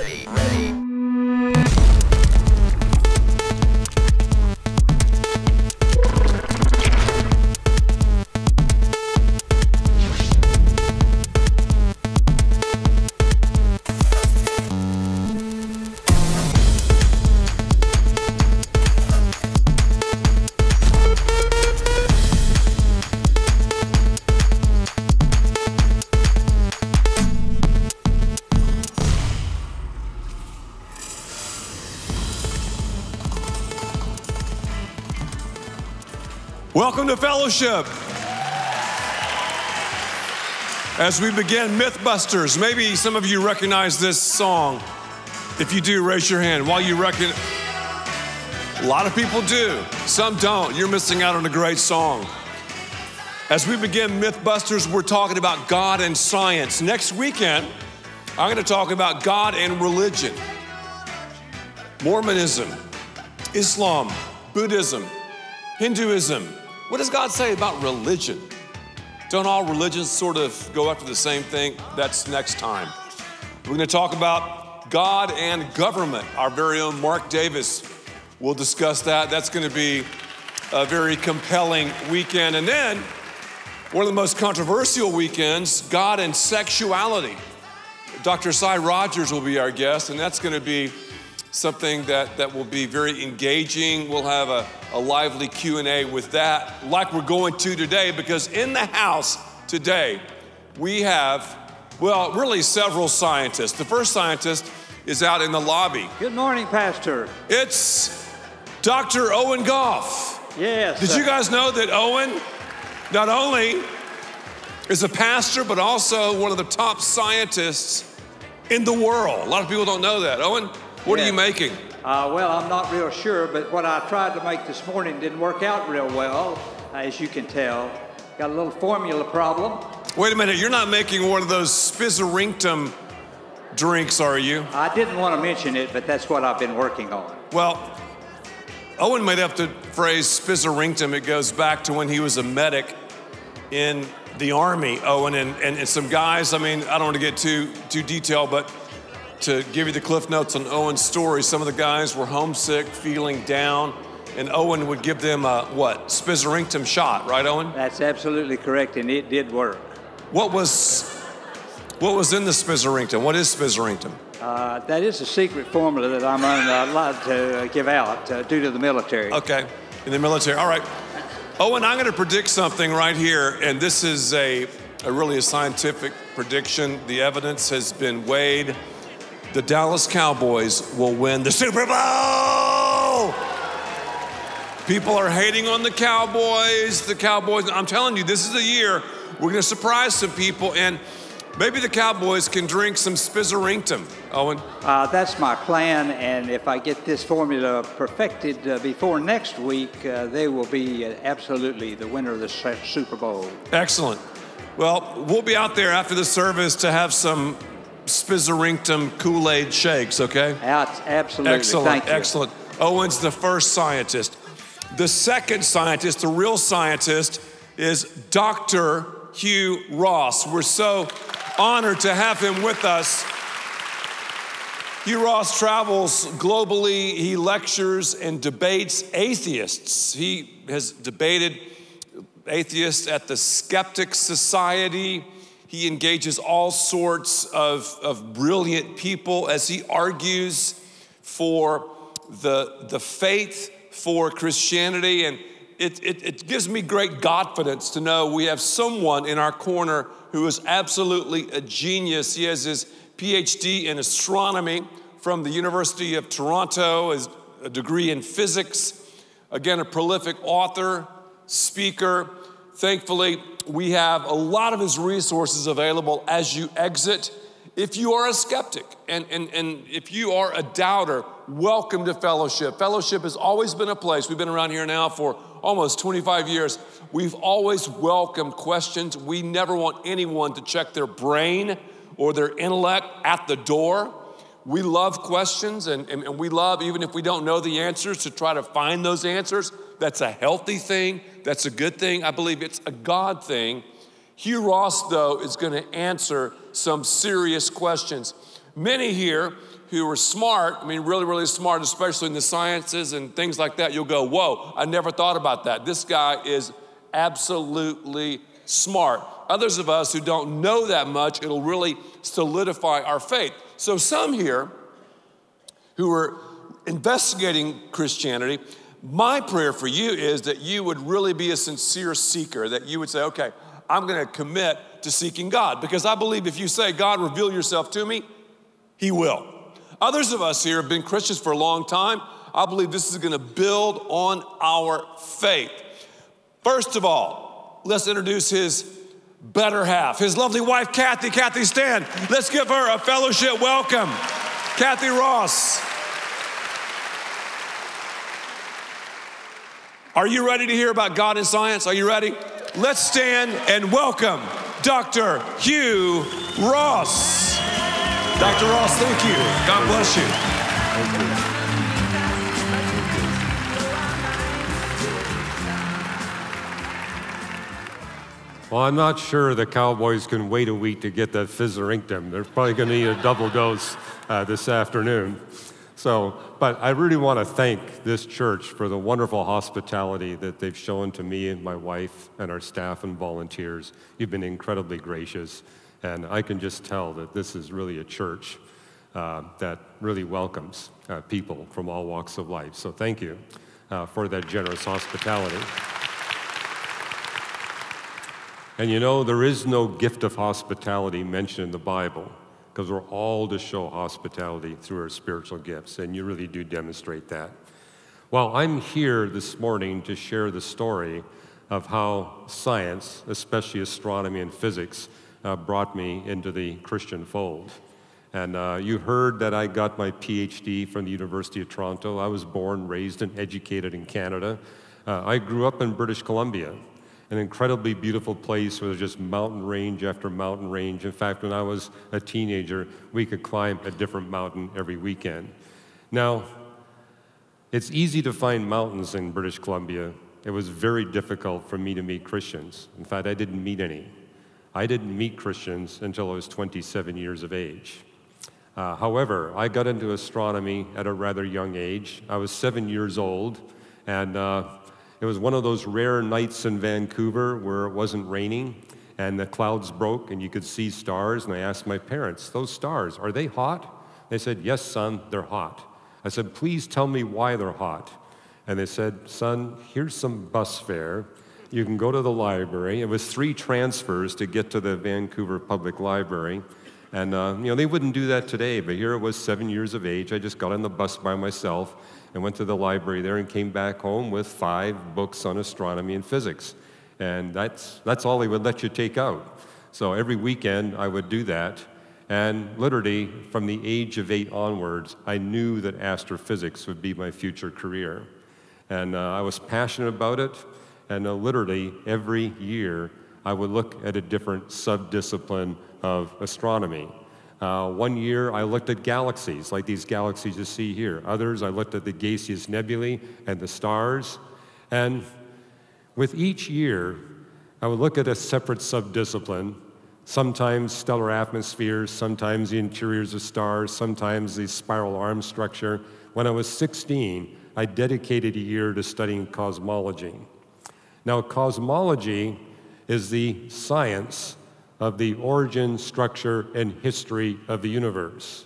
ready. Welcome to Fellowship. As we begin Mythbusters, maybe some of you recognize this song. If you do, raise your hand. While you recognize, a lot of people do. Some don't. You're missing out on a great song. As we begin Mythbusters, we're talking about God and science. Next weekend, I'm going to talk about God and religion. Mormonism, Islam, Buddhism, Hinduism. What does God say about religion? Don't all religions sort of go after the same thing? That's next time. We're going to talk about God and government. Our very own Mark Davis will discuss that. That's going to be a very compelling weekend. And then, one of the most controversial weekends, God and sexuality. Dr. Cy Rogers will be our guest, and that's going to be something that will be very engaging. We'll have a lively Q&A with that, like we're going to today, because in the house today, we have, well, really several scientists. The first scientist is out in the lobby. Good morning, Pastor. It's Dr. Owen Goff. Yes. Did you guys know that Owen not only is a pastor, but also one of the top scientists in the world? A lot of people don't know that. Owen? What are you making? Well, I'm not real sure, but what I tried to make this morning didn't work out real well, as you can tell. Got a little formula problem. Wait a minute, you're not making one of those Spizzerinctum drinks, are you? I didn't want to mention it, but that's what I've been working on. Well, Owen made up the phrase Spizzerinctum. It goes back to when he was a medic in the Army, Owen, and some guys. I mean, I don't want to get too detailed, but to give you the cliff notes on Owen's story, some of the guys were homesick, feeling down, and Owen would give them a, what, Spizzerinctum shot, right, Owen? That's absolutely correct, and it did work. What was in the Spizzerinctum? What is Spizzerinctum? That is a secret formula that I'm allowed to give out due to the military. Okay, in the military, all right. Owen, I'm gonna predict something right here, and this is really a scientific prediction. The evidence has been weighed. The Dallas Cowboys will win the Super Bowl! People are hating on the Cowboys. I'm telling you, this is the year we're gonna surprise some people, and maybe the Cowboys can drink some Spizzerinctum, Owen. That's my plan, and if I get this formula perfected before next week, they will be absolutely the winner of the Super Bowl. Excellent. Well, we'll be out there after the service to have some Spizzerinctum Kool-Aid shakes, okay? Absolutely. Excellent. Thank you. Excellent. Owen's the first scientist. The second scientist, the real scientist, is Dr. Hugh Ross. We're so honored to have him with us. Hugh Ross travels globally. He lectures and debates atheists. He has debated atheists at the Skeptics Society. He engages all sorts of brilliant people as he argues for the faith, for Christianity, and it gives me great confidence to know we have someone in our corner who is absolutely a genius. He has his PhD in astronomy from the University of Toronto, has a degree in physics, again, a prolific author, speaker. Thankfully, we have a lot of his resources available as you exit. If you are a skeptic and if you are a doubter, welcome to Fellowship. Fellowship has always been a place. We've been around here now for almost 25 years. We've always welcomed questions. We never want anyone to check their brain or their intellect at the door. We love questions, and we love, even if we don't know the answers, to try to find those answers. That's a healthy thing. That's a good thing. I believe it's a God thing. Hugh Ross, though, is going to answer some serious questions. many here who are smart, I mean really, really smart, especially in the sciences and things like that, you'll go, whoa, I never thought about that. This guy is absolutely smart. Others of us who don't know that much, it'll really solidify our faith. So some here who are investigating Christianity, my prayer for you is that you would really be a sincere seeker, that you would say, okay, I'm gonna commit to seeking God, because I believe if you say, God, reveal yourself to me, he will. Others of us here have been Christians for a long time. I believe this is gonna build on our faith. First of all, let's introduce his better half, his lovely wife, Kathy. Kathy, stand. Let's give her a fellowship welcome. Kathy Ross. Are you ready to hear about God and science? Are you ready? Let's stand and welcome Dr. Hugh Ross. Dr. Ross, thank you. God bless you. Well, I'm not sure the Cowboys can wait a week to get that Spizzerinctum. They're probably going to need a double dose this afternoon. So, but I really want to thank this church for the wonderful hospitality that they've shown to me and my wife and our staff and volunteers. You've been incredibly gracious, and I can just tell that this is really a church that really welcomes people from all walks of life. So thank you for that generous hospitality. And you know, there is no gift of hospitality mentioned in the Bible, because we're all to show hospitality through our spiritual gifts, and you really do demonstrate that. Well, I'm here this morning to share the story of how science, especially astronomy and physics, brought me into the Christian fold. And you heard that I got my PhD from the University of Toronto. I was born, raised, and educated in Canada. I grew up in British Columbia, an incredibly beautiful place where there's just mountain range after mountain range. In fact, when I was a teenager, we could climb a different mountain every weekend. Now, it's easy to find mountains in British Columbia. It was very difficult for me to meet Christians. In fact, I didn't meet any. I didn't meet Christians until I was 27 years of age. However, I got into astronomy at a rather young age. I was 7 years old, and it was one of those rare nights in Vancouver where it wasn't raining and the clouds broke and you could see stars. And I asked my parents, those stars, are they hot? They said, yes, son, they're hot. I said, please tell me why they're hot. And they said, son, here's some bus fare. You can go to the library. It was 3 transfers to get to the Vancouver Public Library. And you know, they wouldn't do that today, but here it was, 7 years of age. I just got on the bus by myself and went to the library there and came back home with 5 books on astronomy and physics. And that's all they would let you take out. So every weekend I would do that. And literally from the age of 8 onwards, I knew that astrophysics would be my future career. And I was passionate about it. And literally every year I would look at a different sub-discipline of astronomy. One year, I looked at galaxies, like these galaxies you see here. Others, I looked at the gaseous nebulae and the stars. And with each year, I would look at a separate subdiscipline, sometimes stellar atmospheres, sometimes the interiors of stars, sometimes the spiral arm structure. When I was 16, I dedicated a year to studying cosmology. Now, cosmology is the science of the origin, structure, and history of the universe.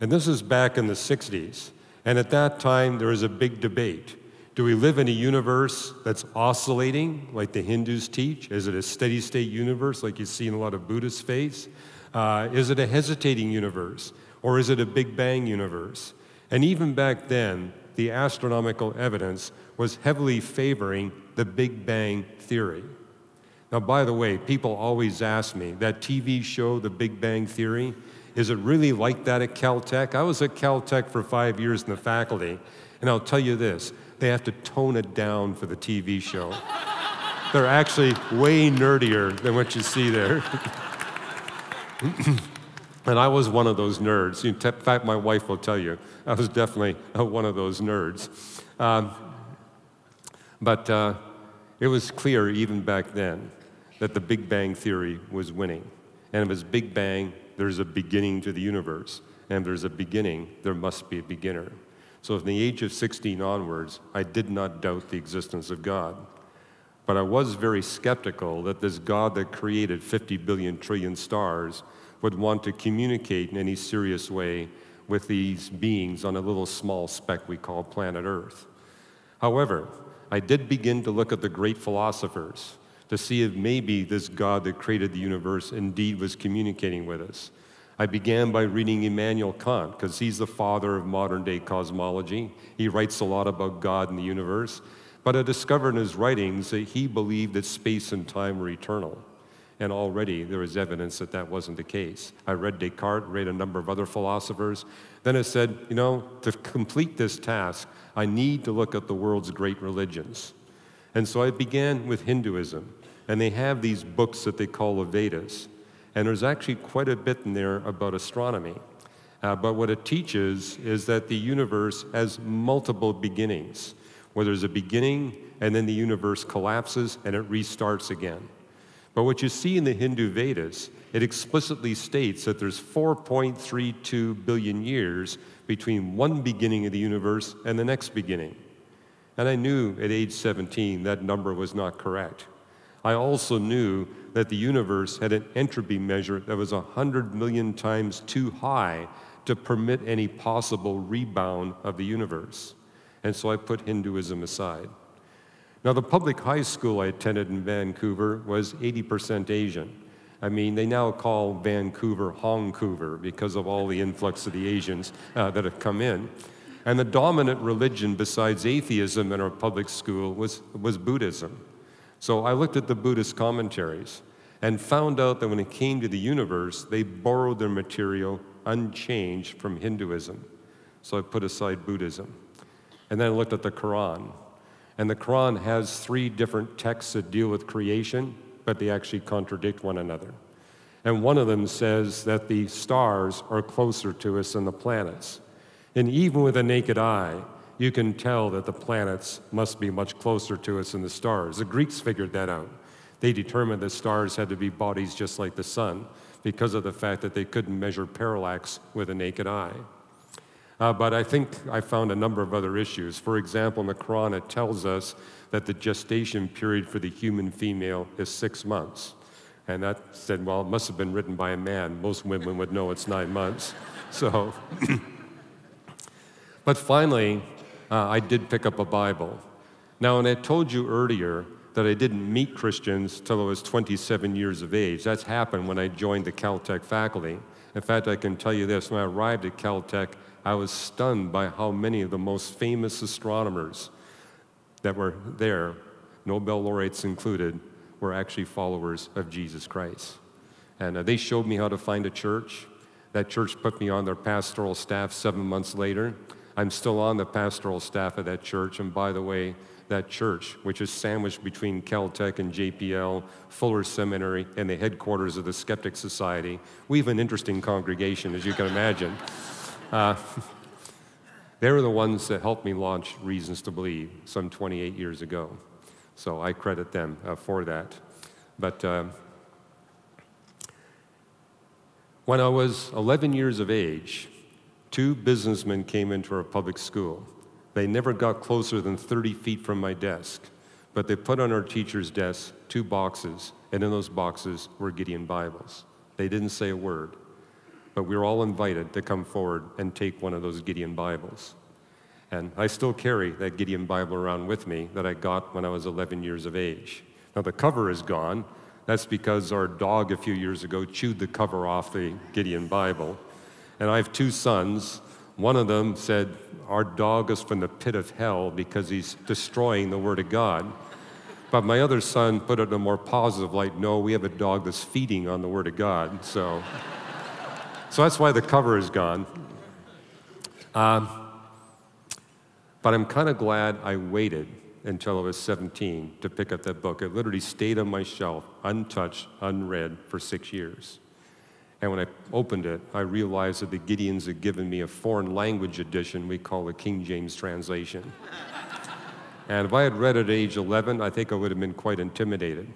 And this is back in the 60s. And at that time, there was a big debate. Do we live in a universe that's oscillating, like the Hindus teach? Is it a steady state universe, like you see in a lot of Buddhist faiths? Is it a hesitating universe? Or is it a Big Bang universe? And even back then, the astronomical evidence was heavily favoring the Big Bang theory. Now, by the way, people always ask me, that TV show, The Big Bang Theory, is it really like that at Caltech? I was at Caltech for 5 years in the faculty, and I'll tell you this, they have to tone it down for the TV show. They're actually way nerdier than what you see there. And I was one of those nerds. In fact, my wife will tell you, I was definitely one of those nerds. But it was clear even back then that the Big Bang Theory was winning. And it was Big Bang there's a beginning to the universe, and if there's a beginning, there must be a beginner. So from the age of 16 onwards, I did not doubt the existence of God. But I was very skeptical that this God that created 50 billion trillion stars would want to communicate in any serious way with these beings on a little small speck we call planet Earth. However, I did begin to look at the great philosophers to see if maybe this God that created the universe indeed was communicating with us. I began by reading Immanuel Kant, because he's the father of modern-day cosmology. He writes a lot about God and the universe. But I discovered in his writings that he believed that space and time were eternal. And already there was evidence that that wasn't the case. I read Descartes, read a number of other philosophers. Then I said, you know, to complete this task, I need to look at the world's great religions. And so I began with Hinduism. And they have these books that they call the Vedas. And there's actually quite a bit in there about astronomy. But what it teaches is that the universe has multiple beginnings, where there's a beginning, and then the universe collapses, and it restarts again. But what you see in the Hindu Vedas, it explicitly states that there's 4.32 billion years between one beginning of the universe and the next beginning. And I knew at age 17 that number was not correct. I also knew that the universe had an entropy measure that was 100 million times too high to permit any possible rebound of the universe. And so I put Hinduism aside. Now, the public high school I attended in Vancouver was 80% Asian. I mean, they now call Vancouver Hongcouver because of all the influx of the Asians that have come in. And the dominant religion besides atheism in our public school was Buddhism. So I looked at the Buddhist commentaries and found out that when it came to the universe, they borrowed their material unchanged from Hinduism. So I put aside Buddhism. And then I looked at the Quran. And the Quran has three different texts that deal with creation, but they actually contradict one another. And one of them says that the stars are closer to us than the planets. And even with a naked eye, you can tell that the planets must be much closer to us than the stars. The Greeks figured that out. They determined that stars had to be bodies just like the sun because of the fact that they couldn't measure parallax with a naked eye. But I think I found a number of other issues. For example, in the Quran, it tells us that the gestation period for the human female is 6 months. And that said, well, it must have been written by a man. Most women would know it's 9 months. So, but finally, I did pick up a Bible. Now, and I told you earlier that I didn't meet Christians till I was 27 years of age. That's happened when I joined the Caltech faculty. In fact, I can tell you this, when I arrived at Caltech, I was stunned by how many of the most famous astronomers that were there, Nobel laureates included, were actually followers of Jesus Christ. And they showed me how to find a church. That church put me on their pastoral staff 7 months later. I'm still on the pastoral staff of that church, and by the way, that church, which is sandwiched between Caltech and JPL, Fuller Seminary, and the headquarters of the Skeptics Society. We have an interesting congregation, as you can imagine. They were the ones that helped me launch Reasons to Believe some 28 years ago. So I credit them for that. But when I was 11 years of age, two businessmen came into our public school. They never got closer than 30 feet from my desk, but they put on our teacher's desk 2 boxes, and in those boxes were Gideon Bibles. They didn't say a word, but we were all invited to come forward and take one of those Gideon Bibles. And I still carry that Gideon Bible around with me that I got when I was 11 years of age. Now, the cover is gone. That's because our dog a few years ago chewed the cover off the Gideon Bible. And I have 2 sons. One of them said, our dog is from the pit of hell because he's destroying the Word of God. But my other son put it in a more positive light, no, we have a dog that's feeding on the Word of God. So, so that's why the cover is gone. But I'm kind of glad I waited until I was 17 to pick up that book. It literally stayed on my shelf, untouched, unread, for 6 years. And when I opened it, I realized that the Gideons had given me a foreign language edition we call the King James translation. And if I had read it at age 11, I think I would have been quite intimidated.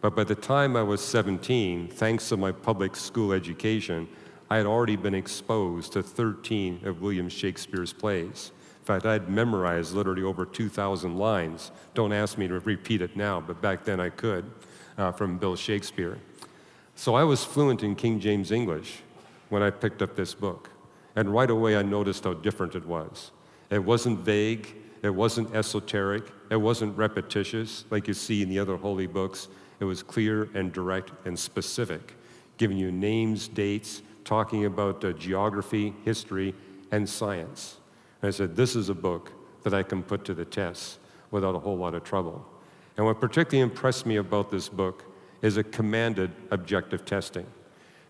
But by the time I was 17, thanks to my public school education, I had already been exposed to 13 of William Shakespeare's plays. In fact, I had memorized literally over 2,000 lines. Don't ask me to repeat it now, but back then I could, from Bill Shakespeare. So I was fluent in King James English when I picked up this book. And right away I noticed how different it was. It wasn't vague, it wasn't esoteric, it wasn't repetitious like you see in the other holy books. It was clear and direct and specific, giving you names, dates, talking about geography, history, and science. And I said, this is a book that I can put to the test without a whole lot of trouble. And what particularly impressed me about this book is it commanded objective testing.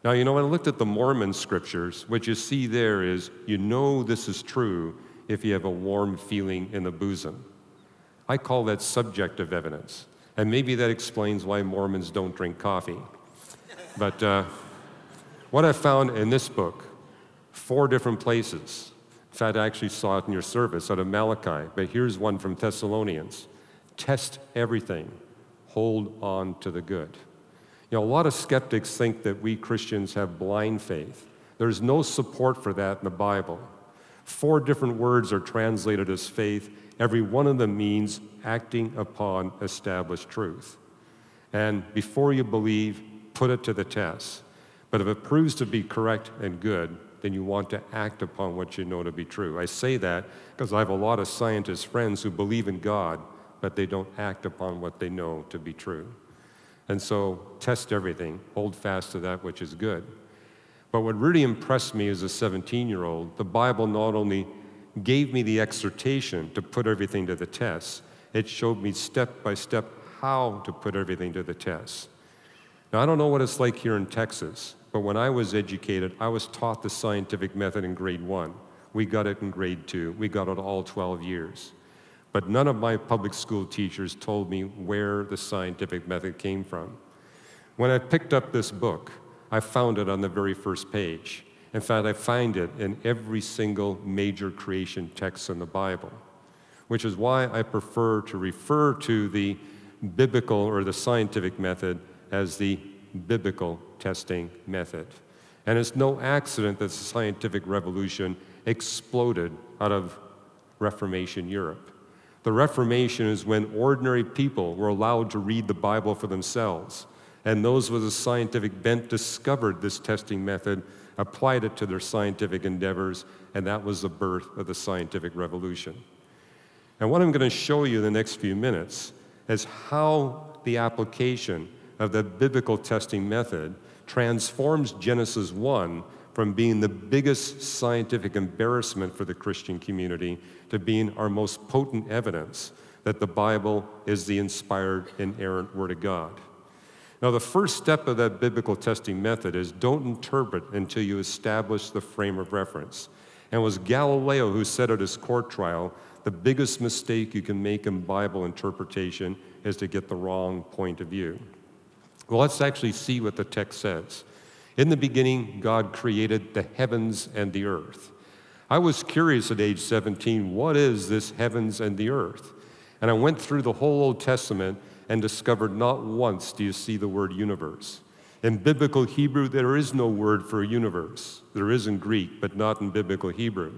Now, you know, when I looked at the Mormon scriptures, what you see there is, you know this is true if you have a warm feeling in the bosom. I call that subjective evidence. And maybe that explains why Mormons don't drink coffee. But what I found in this book, 4 different places. In fact, I actually saw it in your service out of Malachi, but here's one from Thessalonians. Test everything, hold on to the good. You know, a lot of skeptics think that we Christians have blind faith. There's no support for that in the Bible. 4 different words are translated as faith. Every one of them means acting upon established truth. And before you believe, put it to the test. But if it proves to be correct and good, then you want to act upon what you know to be true. I say that because I have a lot of scientist friends who believe in God, but they don't act upon what they know to be true. And so test everything, hold fast to that which is good. But what really impressed me as a 17-year-old, the Bible not only gave me the exhortation to put everything to the test, it showed me step by step how to put everything to the test. Now, I don't know what it's like here in Texas, but when I was educated, I was taught the scientific method in grade 1. We got it in grade 2. We got it all 12 years. But none of my public school teachers told me where the scientific method came from. When I picked up this book, I found it on the very first page. In fact, I find it in every single major creation text in the Bible, which is why I prefer to refer to the biblical or the scientific method as the biblical testing method. And it's no accident that the scientific revolution exploded out of Reformation Europe. The Reformation is when ordinary people were allowed to read the Bible for themselves, and those with a scientific bent discovered this testing method, applied it to their scientific endeavors, and that was the birth of the scientific revolution. And what I'm going to show you in the next few minutes is how the application of the biblical testing method transforms Genesis 1 from being the biggest scientific embarrassment for the Christian community to being our most potent evidence that the Bible is the inspired, inerrant Word of God. Now, the first step of that biblical testing method is don't interpret until you establish the frame of reference. And it was Galileo who said at his court trial, the biggest mistake you can make in Bible interpretation is to get the wrong point of view. Well, let's actually see what the text says. In the beginning, God created the heavens and the earth. I was curious at age 17, what is this heavens and the earth? And I went through the whole Old Testament and discovered not once do you see the word universe. In biblical Hebrew, there is no word for a universe. There is in Greek, but not in biblical Hebrew.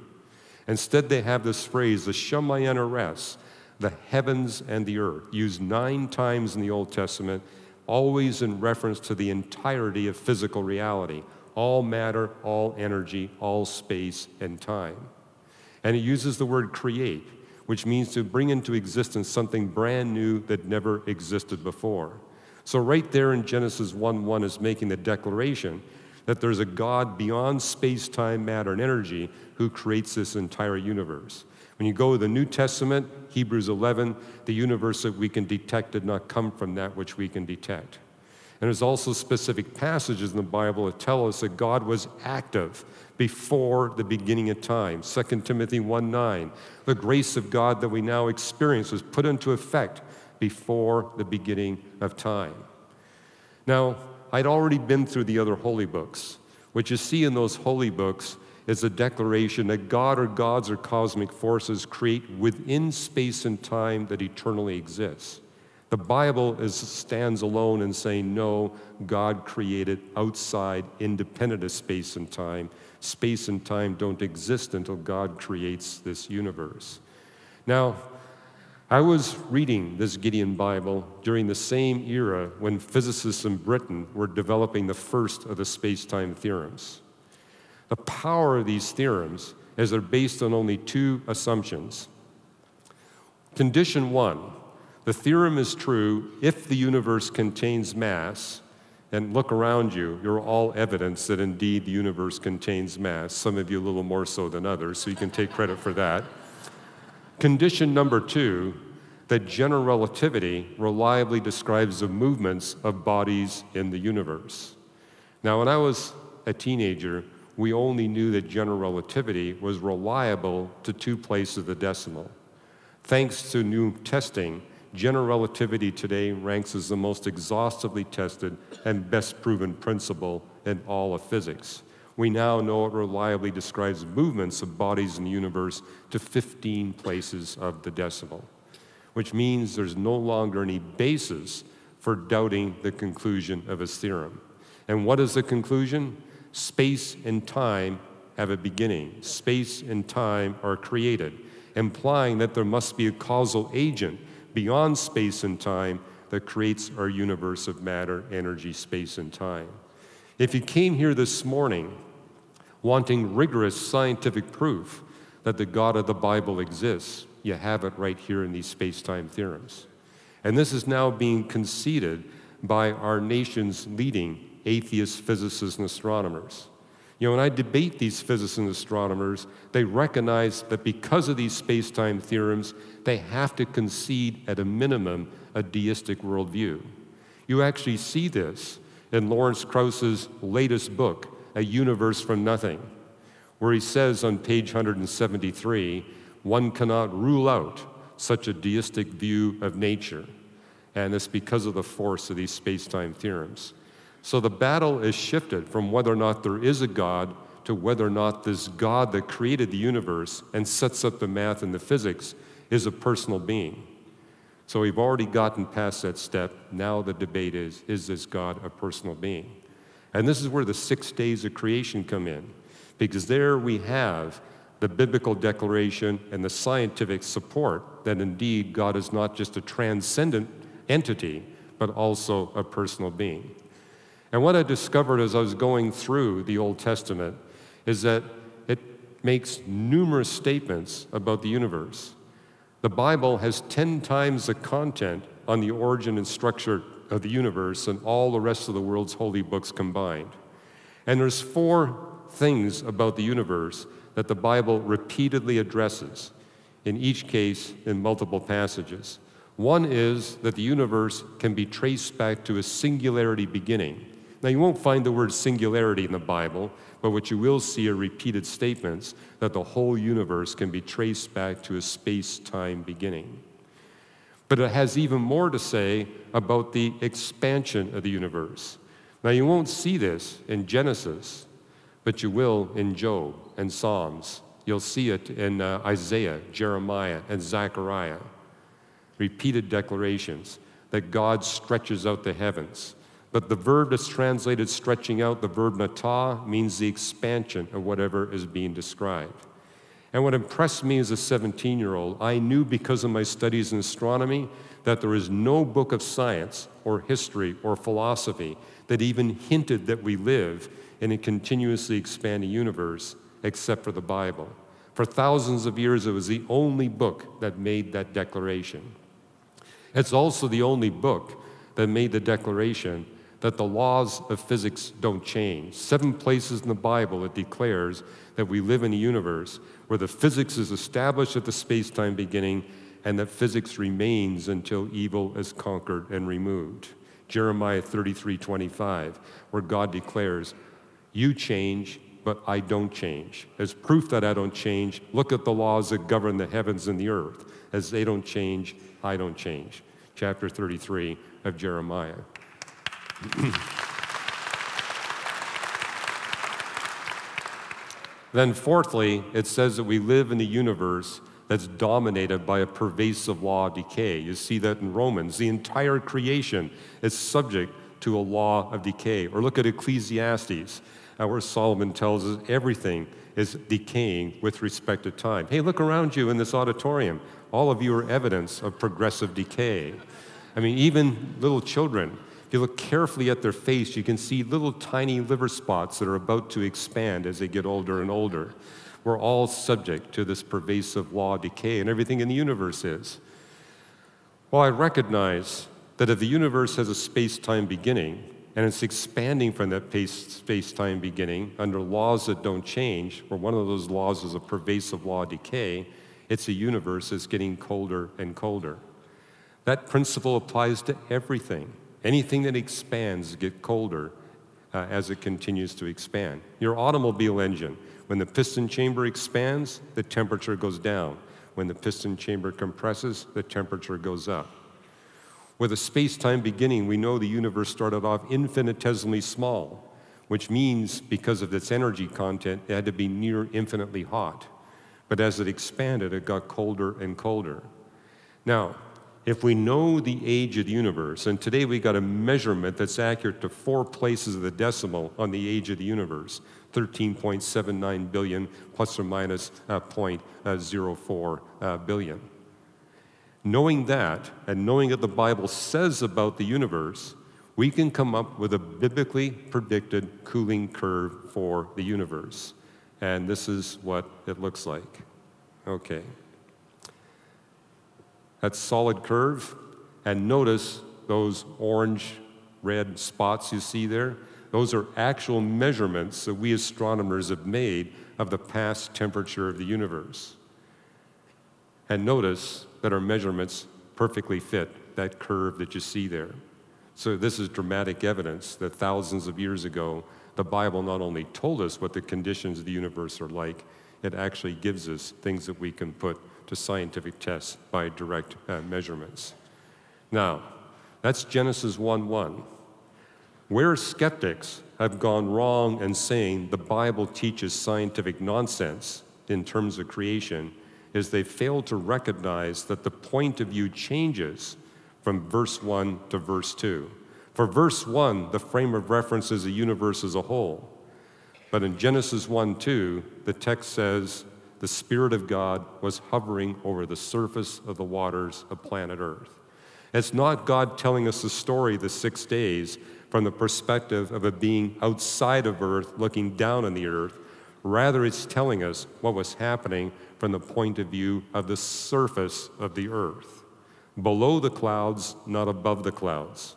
Instead, they have this phrase, the Shemayin Ares, the heavens and the earth, used 9 times in the Old Testament, always in reference to the entirety of physical reality, all matter, all energy, all space and time. And it uses the word create, which means to bring into existence something brand new that never existed before. So right there in Genesis 1:1 is making the declaration that there's a God beyond space, time, matter, and energy who creates this entire universe. When you go to the New Testament, Hebrews 11, the universe that we can detect did not come from that which we can detect. And there's also specific passages in the Bible that tell us that God was active before the beginning of time. 2 Timothy 1:9, the grace of God that we now experience was put into effect before the beginning of time. Now, I'd already been through the other holy books. What you see in those holy books is a declaration that God or gods or cosmic forces create within space and time that eternally exists. The Bible stands alone in saying, no, God created outside, independent of space and time. Space and time don't exist until God creates this universe. Now, I was reading this Gideon Bible during the same era when physicists in Britain were developing the first of the space-time theorems. The power of these theorems is they're based on only two assumptions. Condition one, the theorem is true if the universe contains mass, and look around you, you're all evidence that indeed the universe contains mass, some of you a little more so than others, so you can take credit for that. Condition number two, that general relativity reliably describes the movements of bodies in the universe. Now, when I was a teenager, we only knew that general relativity was reliable to two places of the decimal. Thanks to new testing, general relativity today ranks as the most exhaustively tested and best proven principle in all of physics. We now know it reliably describes movements of bodies in the universe to 15 places of the decimal, which means there's no longer any basis for doubting the conclusion of his theorem. And what is the conclusion? Space and time have a beginning. Space and time are created, implying that there must be a causal agent beyond space and time that creates our universe of matter, energy, space, and time. If you came here this morning wanting rigorous scientific proof that the God of the Bible exists, you have it right here in these space-time theorems. And this is now being conceded by our nation's leading atheists, physicists, and astronomers. You know, when I debate these physicists and astronomers, they recognize that because of these space-time theorems, they have to concede at a minimum a deistic worldview. You actually see this in Lawrence Krauss's latest book, A Universe from Nothing, where he says on page 173, one cannot rule out such a deistic view of nature, and it's because of the force of these space-time theorems. So the battle is shifted from whether or not there is a God to whether or not this God that created the universe and sets up the math and the physics is a personal being. So we've already gotten past that step. Now the debate is this God a personal being? And this is where the 6 days of creation come in, because there we have the biblical declaration and the scientific support that indeed God is not just a transcendent entity, but also a personal being. And what I discovered as I was going through the Old Testament is that it makes numerous statements about the universe. The Bible has 10 times the content on the origin and structure of the universe than all the rest of the world's holy books combined. And there's 4 things about the universe that the Bible repeatedly addresses, in each case in multiple passages. One is that the universe can be traced back to a singularity beginning. Now, you won't find the word singularity in the Bible, but what you will see are repeated statements that the whole universe can be traced back to a space-time beginning. But it has even more to say about the expansion of the universe. Now, you won't see this in Genesis, but you will in Job and Psalms. You'll see it in Isaiah, Jeremiah, and Zechariah. Repeated declarations that God stretches out the heavens. But the verb that's translated stretching out, the verb natah, means the expansion of whatever is being described. And what impressed me as a 17-year-old, I knew because of my studies in astronomy that there is no book of science or history or philosophy that even hinted that we live in a continuously expanding universe except for the Bible. For thousands of years, it was the only book that made that declaration. It's also the only book that made the declaration that the laws of physics don't change. 7 places in the Bible it declares that we live in a universe where the physics is established at the space-time beginning and that physics remains until evil is conquered and removed. Jeremiah 33:25, where God declares, "You change, but I don't change. As proof that I don't change, look at the laws that govern the heavens and the earth. As they don't change, I don't change." Chapter 33 of Jeremiah. Then fourthly, it says that we live in a universe that's dominated by a pervasive law of decay. You see that in Romans. The entire creation is subject to a law of decay. Or look at Ecclesiastes, where Solomon tells us everything is decaying with respect to time. Hey, look around you in this auditorium. All of you are evidence of progressive decay. I mean, even little children, if you look carefully at their face, you can see little tiny liver spots that are about to expand as they get older and older. We're all subject to this pervasive law of decay, and everything in the universe is. Well, I recognize that if the universe has a space-time beginning, and it's expanding from that space-time beginning under laws that don't change, where one of those laws is a pervasive law of decay, it's a universe that's getting colder and colder. That principle applies to everything. Anything that expands gets colder as it continues to expand. Your automobile engine, when the piston chamber expands, the temperature goes down. When the piston chamber compresses, the temperature goes up. With a space-time beginning, we know the universe started off infinitesimally small, which means because of its energy content, it had to be near infinitely hot. But as it expanded, it got colder and colder. Now, if we know the age of the universe, and today we got a measurement that's accurate to 4 places of the decimal on the age of the universe, 13.79 billion plus or minus 0.04 billion. Knowing that, and knowing what the Bible says about the universe, we can come up with a biblically predicted cooling curve for the universe. And this is what it looks like. Okay. That's solid curve, and notice those orange, red spots you see there. Those are actual measurements that we astronomers have made of the past temperature of the universe. And notice that our measurements perfectly fit that curve that you see there. So this is dramatic evidence that thousands of years ago, the Bible not only told us what the conditions of the universe are like, it actually gives us things that we can put to scientific tests by direct measurements. Now, that's Genesis 1:1. Where skeptics have gone wrong in saying the Bible teaches scientific nonsense in terms of creation is they fail to recognize that the point of view changes from verse 1 to verse 2. For verse 1, the frame of reference is the universe as a whole. But in Genesis 1:2, the text says, the Spirit of God was hovering over the surface of the waters of planet Earth. It's not God telling us the story the 6 days from the perspective of a being outside of Earth looking down on the Earth. Rather, it's telling us what was happening from the point of view of the surface of the Earth. Below the clouds, not above the clouds.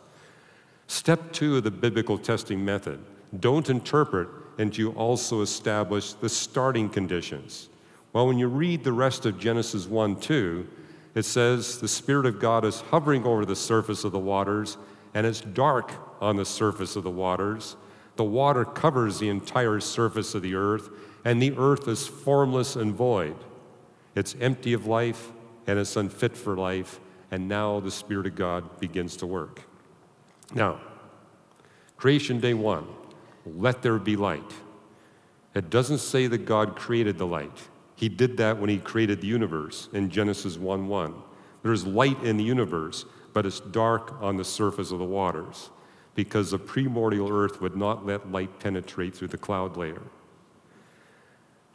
Step 2 of the biblical testing method. Don't interpret until you also establish the starting conditions. Well, when you read the rest of Genesis 1:2, it says, the Spirit of God is hovering over the surface of the waters, and it's dark on the surface of the waters. The water covers the entire surface of the earth, and the earth is formless and void. It's empty of life, and it's unfit for life, and now the Spirit of God begins to work. Now, creation day 1, let there be light. It doesn't say that God created the light. He did that when he created the universe in Genesis 1:1. There's light in the universe, but it's dark on the surface of the waters because the primordial earth would not let light penetrate through the cloud layer.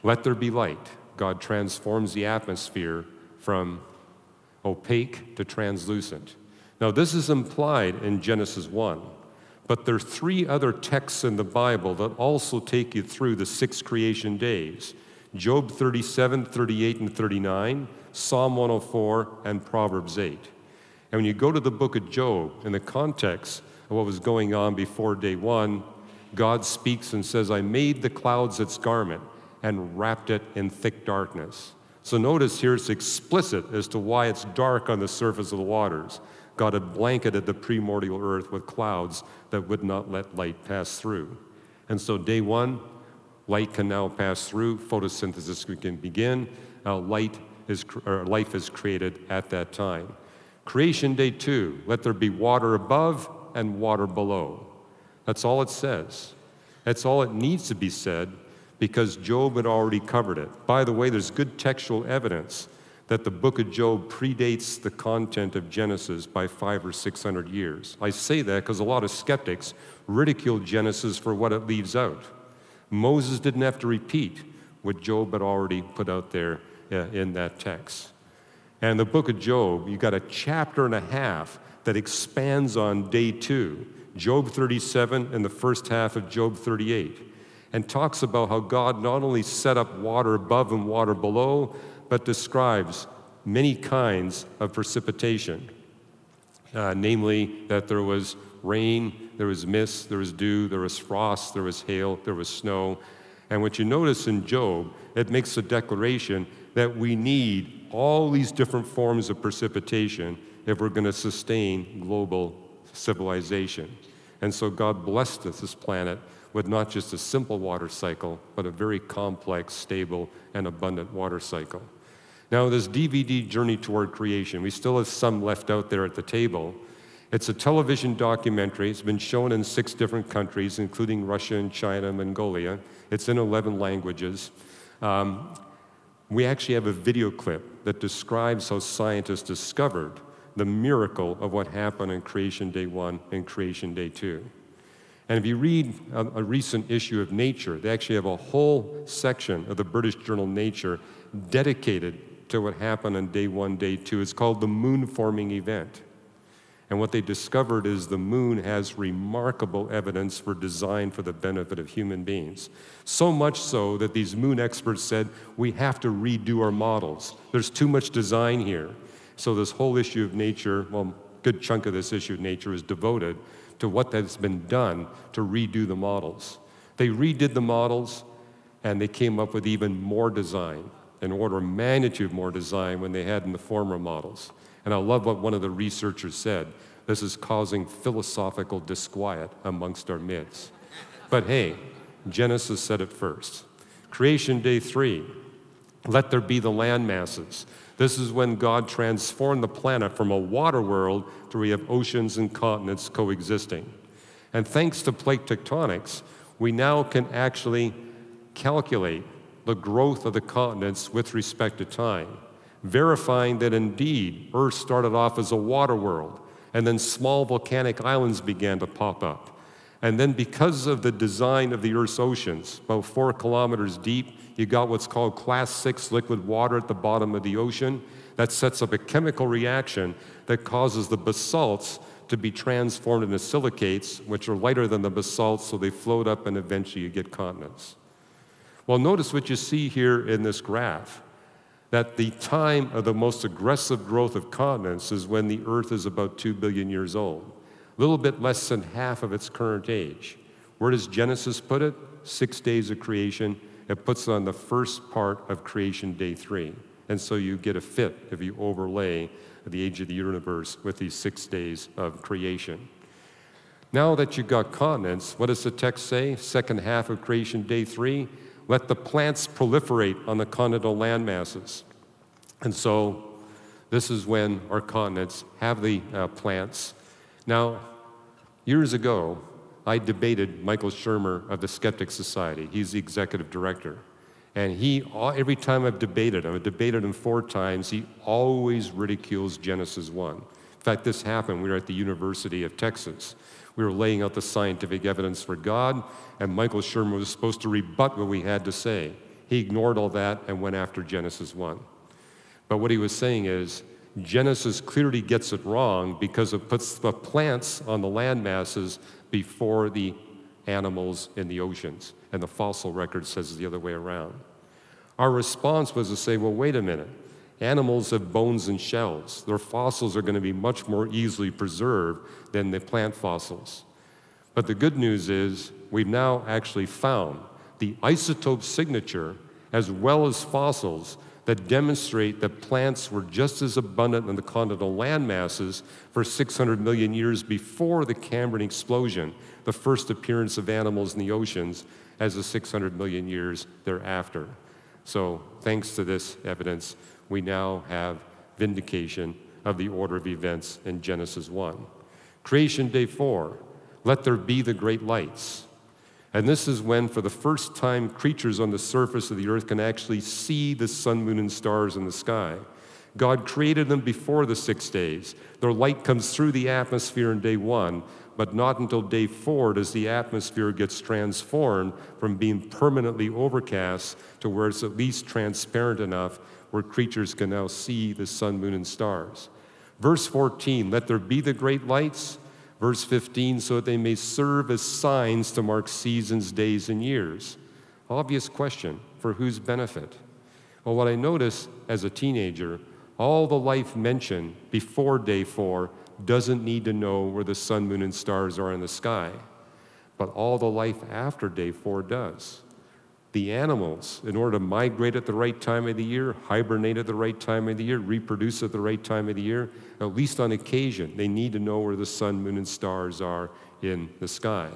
Let there be light. God transforms the atmosphere from opaque to translucent. Now, this is implied in Genesis 1, but there are 3 other texts in the Bible that also take you through the 6 creation days. Job 37, 38, and 39, Psalm 104, and Proverbs 8. And when you go to the book of Job, in the context of what was going on before day 1, God speaks and says, I made the clouds its garment and wrapped it in thick darkness. So notice here it's explicit as to why it's dark on the surface of the waters. God had blanketed the primordial earth with clouds that would not let light pass through. And so day 1, light can now pass through, photosynthesis can begin, life is created at that time. Creation day 2, let there be water above and water below. That's all it says. That's all it needs to be said because Job had already covered it. By the way, there's good textual evidence that the book of Job predates the content of Genesis by 500 or 600 years. I say that because a lot of skeptics ridicule Genesis for what it leaves out. Moses didn't have to repeat what Job had already put out there in that text. And the book of Job, you've got a chapter and a half that expands on day 2, Job 37 and the first half of Job 38, and talks about how God not only set up water above and water below, but describes many kinds of precipitation, namely that there was rain, there was mist, there was dew, there was frost, there was hail, there was snow. And what you notice in Job, it makes a declaration that we need all these different forms of precipitation if we're going to sustain global civilization. And so God blessed us, this planet, with not just a simple water cycle, but a very complex, stable, and abundant water cycle. Now, this DVD, Journey Toward Creation, we still have some left out there at the table. It's a television documentary. It's been shown in 6 different countries, including Russia and China and Mongolia. It's in 11 languages. We actually have a video clip that describes how scientists discovered the miracle of what happened on creation day 1 and creation day 2. And if you read a recent issue of Nature, they actually have a whole section of the British journal Nature dedicated to what happened on day 1, day 2. It's called the moon forming event. And what they discovered is the moon has remarkable evidence for design for the benefit of human beings. So much so that these moon experts said, we have to redo our models. There's too much design here. So this whole issue of Nature, well, a good chunk of this issue of Nature is devoted to what has been done to redo the models. They redid the models, and they came up with even more design, an order of magnitude more design when they had in the former models. And I love what one of the researchers said. This is causing philosophical disquiet amongst our midst. But hey, Genesis said it first. Creation day 3, let there be the land masses. This is when God transformed the planet from a water world to where we have oceans and continents coexisting. And thanks to plate tectonics, we now can actually calculate the growth of the continents with respect to time, verifying that indeed Earth started off as a water world, and then small volcanic islands began to pop up. And then because of the design of the Earth's oceans, about 4 kilometers deep, you got what's called class 6 liquid water at the bottom of the ocean. That sets up a chemical reaction that causes the basalts to be transformed into silicates, which are lighter than the basalts, so they float up and eventually you get continents. Well, notice what you see here in this graph, that the time of the most aggressive growth of continents is when the Earth is about 2 billion years old, a little bit less than half of its current age. Where does Genesis put it? 6 days of creation. It puts it on the first part of creation day 3. And so you get a fit if you overlay the age of the universe with these 6 days of creation. Now that you've got continents, what does the text say? Second half of creation day 3. Let the plants proliferate on the continental landmasses. And so this is when our continents have the plants. Now, years ago, I debated Michael Shermer of the Skeptics Society. He's the executive director. And he, every time I've debated him 4 times, he always ridicules Genesis 1. In fact, this happened. We were at the University of Texas. We were laying out the scientific evidence for God, and Michael Shermer was supposed to rebut what we had to say. He ignored all that and went after Genesis 1. But what he was saying is, Genesis clearly gets it wrong because it puts the plants on the land masses before the animals in the oceans, and the fossil record says the other way around. Our response was to say, well, wait a minute. Animals have bones and shells. Their fossils are going to be much more easily preserved than the plant fossils. But the good news is we've now actually found the isotope signature as well as fossils that demonstrate that plants were just as abundant in the continental land masses for 600 million years before the Cambrian explosion, the first appearance of animals in the oceans, as the 600 million years thereafter. So thanks to this evidence, we now have vindication of the order of events in Genesis 1. Creation day 4, let there be the great lights. And this is when, for the first time, creatures on the surface of the earth can actually see the sun, moon, and stars in the sky. God created them before the 6 days. Their light comes through the atmosphere in day one, but not until day four does the atmosphere gets transformed from being permanently overcast to where it's at least transparent enough where creatures can now see the sun, moon, and stars. Verse 14, let there be the great lights. Verse 15, so that they may serve as signs to mark seasons, days, and years. Obvious question, for whose benefit? Well, what I noticed as a teenager, all the life mentioned before day four doesn't need to know where the sun, moon, and stars are in the sky, but all the life after day four does. The animals, in order to migrate at the right time of the year, hibernate at the right time of the year, reproduce at the right time of the year, at least on occasion, they need to know where the sun, moon, and stars are in the sky.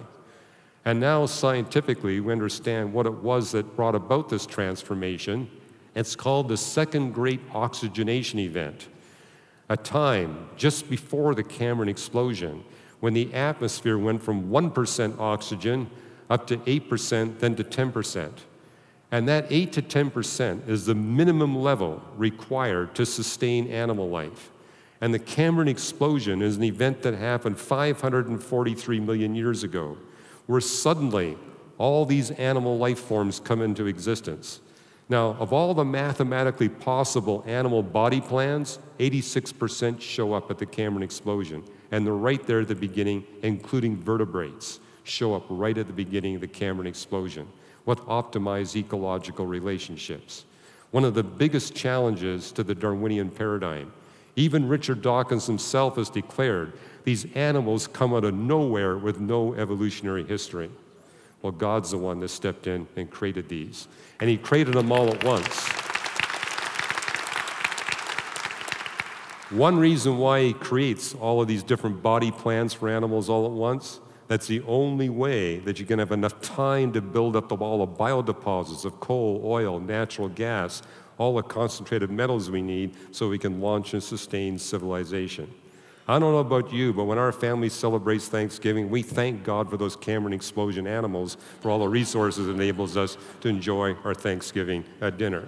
And now, scientifically, we understand what it was that brought about this transformation. It's called the second great oxygenation event, a time just before the Cambrian explosion, when the atmosphere went from 1% oxygen up to 8%, then to 10%. And that 8 to 10% is the minimum level required to sustain animal life. And the Cambrian explosion is an event that happened 543 million years ago, where suddenly all these animal life forms come into existence. Now, of all the mathematically possible animal body plans, 86% show up at the Cambrian explosion, and they're right there at the beginning, including vertebrates. Show up right at the beginning of the Cambrian explosion. What optimized ecological relationships? One of the biggest challenges to the Darwinian paradigm. Even Richard Dawkins himself has declared these animals come out of nowhere with no evolutionary history. Well, God's the one that stepped in and created these. And he created them all at once. One reason why he creates all of these different body plans for animals all at once, that's the only way that you can have enough time to build up all the biodeposits of coal, oil, natural gas, all the concentrated metals we need so we can launch and sustain civilization. I don't know about you, but when our family celebrates Thanksgiving, we thank God for those Cambrian explosion animals for all the resources that enables us to enjoy our Thanksgiving dinner.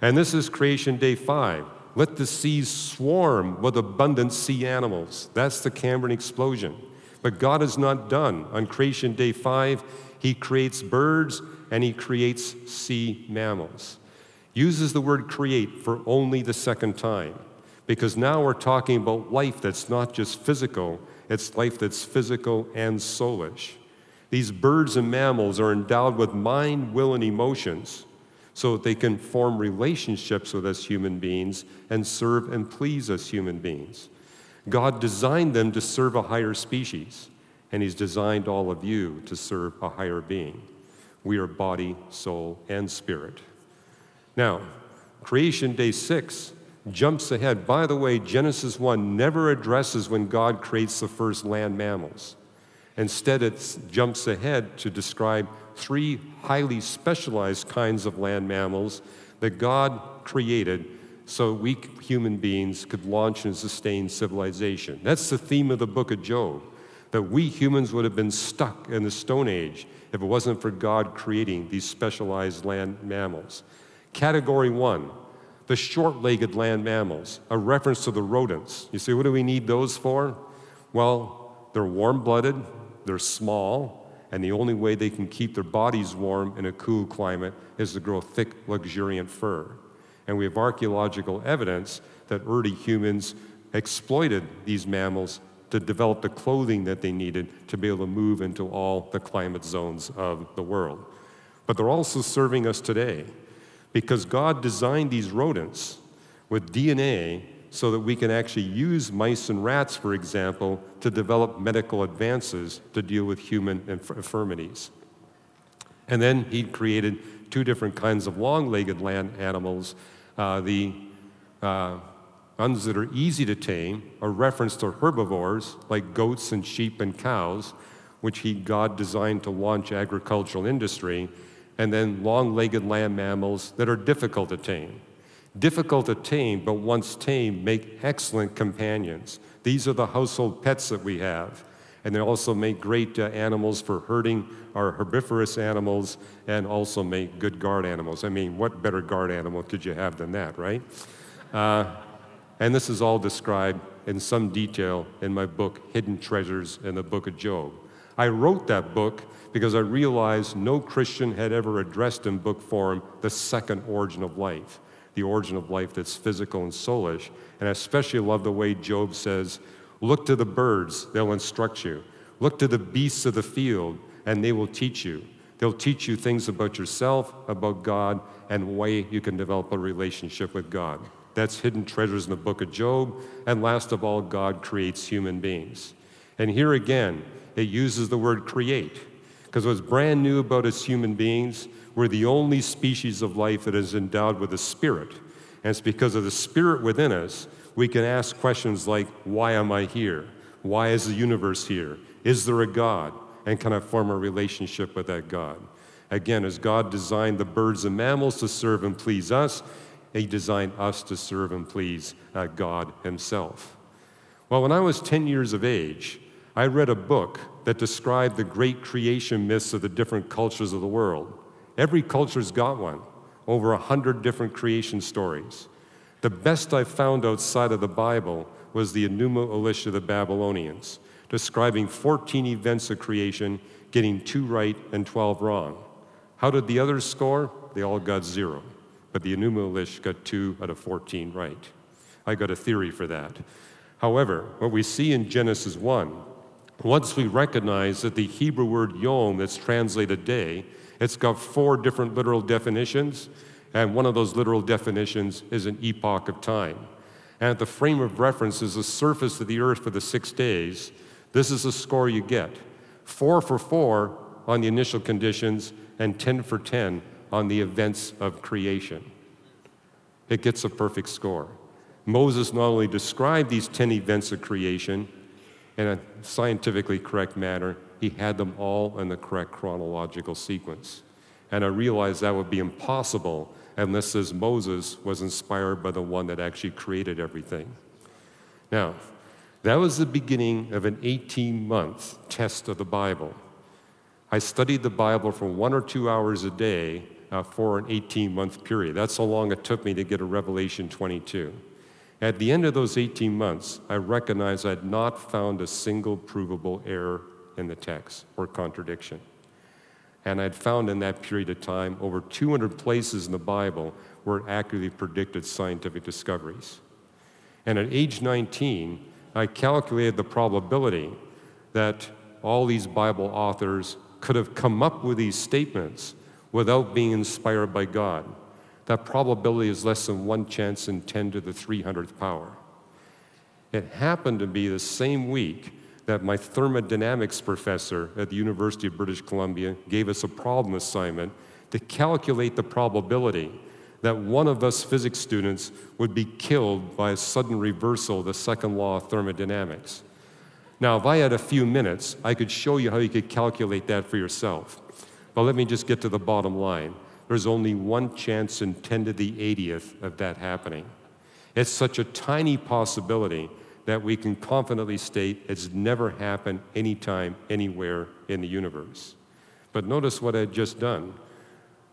And this is creation day five. Let the seas swarm with abundant sea animals. That's the Cambrian explosion. But God is not done. On creation day five, he creates birds and he creates sea mammals. Uses the word create for only the second time, because now we're talking about life that's not just physical, it's life that's physical and soulish. These birds and mammals are endowed with mind, will, and emotions so that they can form relationships with us human beings and serve and please us human beings. God designed them to serve a higher species, and he's designed all of you to serve a higher being. We are body, soul, and spirit. Now, creation day six jumps ahead. By the way, Genesis 1 never addresses when God creates the first land mammals. Instead, it jumps ahead to describe three highly specialized kinds of land mammals that God created so we human beings could launch and sustain civilization. That's the theme of the book of Job, that we humans would have been stuck in the Stone Age if it wasn't for God creating these specialized land mammals. Category one, the short-legged land mammals, a reference to the rodents. You say, what do we need those for? Well, they're warm-blooded, they're small, and the only way they can keep their bodies warm in a cool climate is to grow thick, luxuriant fur. And we have archaeological evidence that early humans exploited these mammals to develop the clothing that they needed to be able to move into all the climate zones of the world. But they're also serving us today, because God designed these rodents with DNA so that we can actually use mice and rats, for example, to develop medical advances to deal with human infirmities. And then he created two different kinds of long-legged land animals. The ones that are easy to tame are reference to herbivores like goats and sheep and cows, which God designed to launch agricultural industry, and then long-legged land mammals that are difficult to tame. Difficult to tame, but once tamed, make excellent companions. These are the household pets that we have. And they also make great animals for herding our herbivorous animals, and also make good guard animals. I mean, what better guard animal could you have than that, right? And this is all described in some detail in my book, Hidden Treasures in the Book of Job. I wrote that book because I realized no Christian had ever addressed in book form the second origin of life, the origin of life that's physical and soulish. And I especially love the way Job says, look to the birds, they'll instruct you. Look to the beasts of the field, and they will teach you. They'll teach you things about yourself, about God, and way you can develop a relationship with God. That's Hidden Treasures in the Book of Job. And last of all, God creates human beings. And here again, it uses the word create, because what's brand new about us human beings, we're the only species of life that is endowed with a spirit. And it's because of the spirit within us, we can ask questions like, why am I here? Why is the universe here? Is there a God? And can I form a relationship with that God? Again, as God designed the birds and mammals to serve and please us, He designed us to serve and please God Himself. Well, when I was 10 years of age, I read a book that described the great creation myths of the different cultures of the world. Every culture's got one, over 100 different creation stories. The best I found outside of the Bible was the Enuma Elish of the Babylonians, describing 14 events of creation, getting 2 right and 12 wrong. How did the others score? They all got 0. But the Enuma Elish got 2 out of 14 right. I got a theory for that. However, what we see in Genesis 1, once we recognize that the Hebrew word yom, that's translated day, it's got 4 different literal definitions, and one of those literal definitions is an epoch of time. And the frame of reference is the surface of the earth for the 6 days. This is the score you get. 4 for 4 on the initial conditions and 10 for 10 on the events of creation. It gets a perfect score. Moses not only described these 10 events of creation in a scientifically correct manner, he had them all in the correct chronological sequence. And I realized that would be impossible unless, as Moses was inspired by the one that actually created everything. Now, that was the beginning of an 18-month test of the Bible. I studied the Bible for 1 or 2 hours a day for an 18-month period. That's how long it took me to get to Revelation 22. At the end of those 18 months, I recognized I had not found a single provable error in the text or contradiction. And I'd found in that period of time over 200 places in the Bible where it accurately predicted scientific discoveries. And at age 19, I calculated the probability that all these Bible authors could have come up with these statements without being inspired by God. That probability is less than 1 chance in 10 to the 300th power. It happened to be the same week that my thermodynamics professor at the University of British Columbia gave us a problem assignment to calculate the probability that one of us physics students would be killed by a sudden reversal of the second law of thermodynamics. Now, if I had a few minutes, I could show you how you could calculate that for yourself. But let me just get to the bottom line. There's only 1 chance in 10 to the 80th of that happening. It's such a tiny possibility that we can confidently state it's never happened anytime, anywhere in the universe. But notice what I had just done.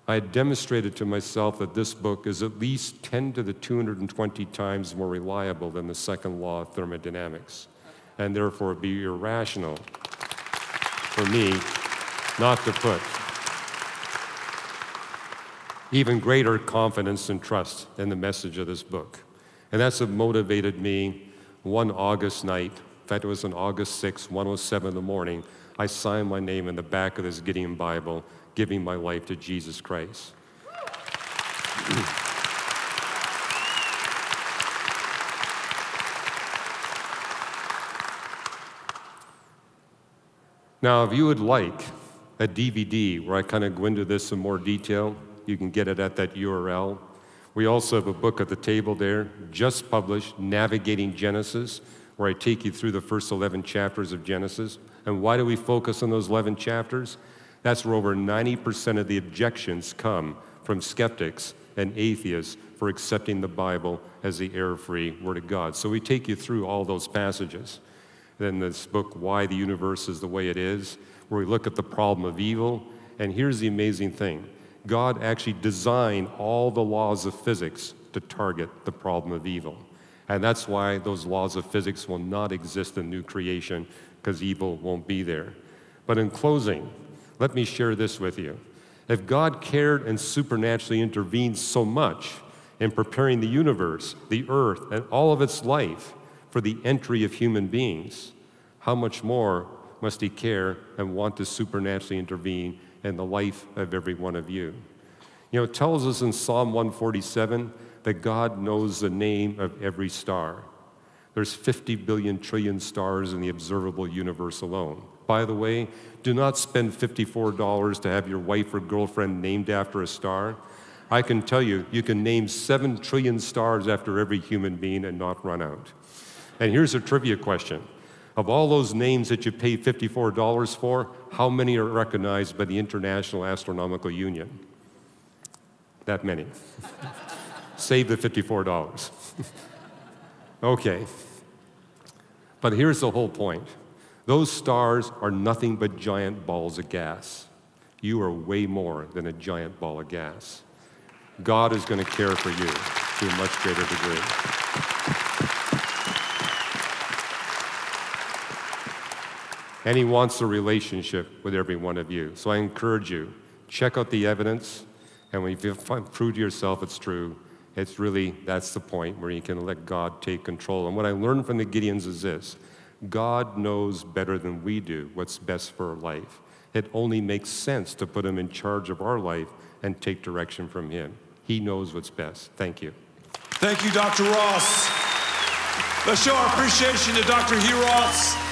I had demonstrated to myself that this book is at least 10 to the 220 times more reliable than the second law of thermodynamics, and therefore it'd be irrational for me not to put even greater confidence and trust in the message of this book. And that's what motivated me. One August night, in fact it was on August 6th, 1:07 in the morning, I signed my name in the back of this Gideon Bible, giving my life to Jesus Christ. Now, if you would like a DVD where I kind of go into this in more detail, you can get it at that URL. We also have a book at the table there, just published, Navigating Genesis, where I take you through the first 11 chapters of Genesis. And why do we focus on those 11 chapters? That's where over 90% of the objections come from skeptics and atheists for accepting the Bible as the error-free Word of God. So we take you through all those passages. Then this book, Why the Universe is the Way It Is, where we look at the problem of evil. And here's the amazing thing. God actually designed all the laws of physics to target the problem of evil. And that's why those laws of physics will not exist in new creation, because evil won't be there. But in closing, let me share this with you. If God cared and supernaturally intervened so much in preparing the universe, the earth, and all of its life for the entry of human beings, how much more must He care and want to supernaturally intervene in the life of every one of you? You know, it tells us in Psalm 147 that God knows the name of every star. There's 50 billion trillion stars in the observable universe alone. By the way, do not spend $54 to have your wife or girlfriend named after a star. I can tell you, you can name 7 trillion stars after every human being and not run out. And here's a trivia question. Of all those names that you pay $54 for, how many are recognized by the International Astronomical Union? That many. Save the $54. Okay. But here's the whole point. Those stars are nothing but giant balls of gas. You are way more than a giant ball of gas. God is going to care for you to a much greater degree. And He wants a relationship with every one of you. So I encourage you, check out the evidence, and when you prove to yourself it's true, it's really, that's the point where you can let God take control. And what I learned from the Gideons is this: God knows better than we do what's best for our life. It only makes sense to put Him in charge of our life and take direction from Him. He knows what's best. Thank you. Thank you, Dr. Ross. Let's show our appreciation to Dr. Hugh Ross.